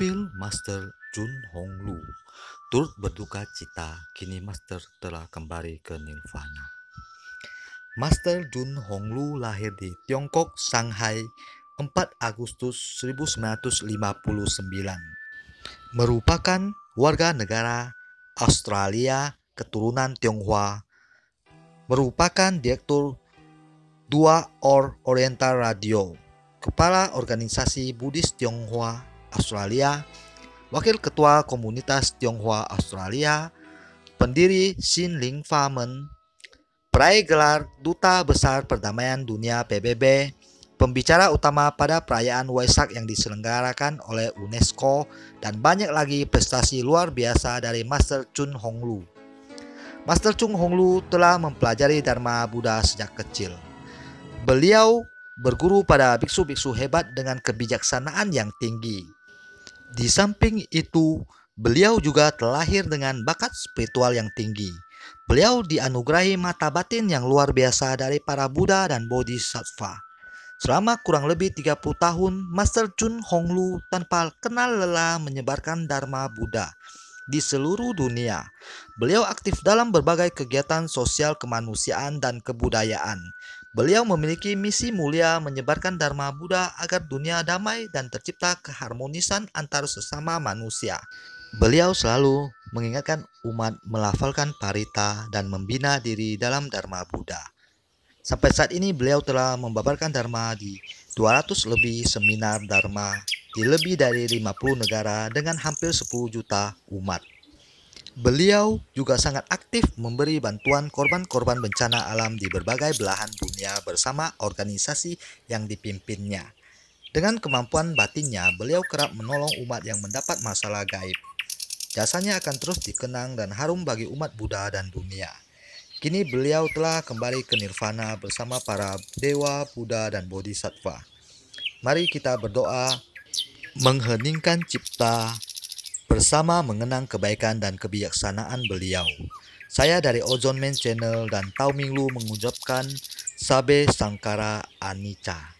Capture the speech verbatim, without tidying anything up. Profil Master Jun Hong Lu. Turut berduka cita, kini Master telah kembali ke nirvana. Master Jun Hong Lu lahir di Tiongkok, Shanghai, empat Agustus seribu sembilan ratus lima puluh sembilan. Merupakan warga negara Australia keturunan Tionghoa. Merupakan direktur dua Or Oriental Radio, Kepala Organisasi Buddhis Tionghoa Australia, Wakil Ketua Komunitas Tionghoa Australia, pendiri Xinling Famen, peraih gelar Duta Besar Perdamaian Dunia P B B, pembicara utama pada perayaan Waisak yang diselenggarakan oleh UNESCO, dan banyak lagi prestasi luar biasa dari Master Jun Hong Lu. Master Jun Hong Lu telah mempelajari Dharma Buddha sejak kecil. Beliau berguru pada biksu-biksu hebat dengan kebijaksanaan yang tinggi. Di samping itu, beliau juga terlahir dengan bakat spiritual yang tinggi. Beliau dianugerahi mata batin yang luar biasa dari para Buddha dan Bodhisattva. Selama kurang lebih tiga puluh tahun, Master Jun Hong Lu tanpa kenal lelah menyebarkan Dharma Buddha di seluruh dunia. Beliau aktif dalam berbagai kegiatan sosial kemanusiaan dan kebudayaan. Beliau memiliki misi mulia menyebarkan Dharma Buddha agar dunia damai dan tercipta keharmonisan antar sesama manusia. Beliau selalu mengingatkan umat melafalkan parita dan membina diri dalam Dharma Buddha. Sampai saat ini beliau telah membabarkan Dharma di dua ratus lebih seminar Dharma di lebih dari lima puluh negara dengan hampir sepuluh juta umat. Beliau juga sangat aktif memberi bantuan korban-korban bencana alam di berbagai belahan dunia bersama organisasi yang dipimpinnya. Dengan kemampuan batinnya, beliau kerap menolong umat yang mendapat masalah gaib. Jasanya akan terus dikenang dan harum bagi umat Buddha dan dunia. Kini beliau telah kembali ke nirvana bersama para dewa, Buddha, dan Bodhisattva. Mari kita berdoa mengheningkan cipta bersama mengenang kebaikan dan kebijaksanaan beliau. Saya dari Ozon Men Channel dan Tau Ming Lu mengucapkan Sabe Sangkara Anicca.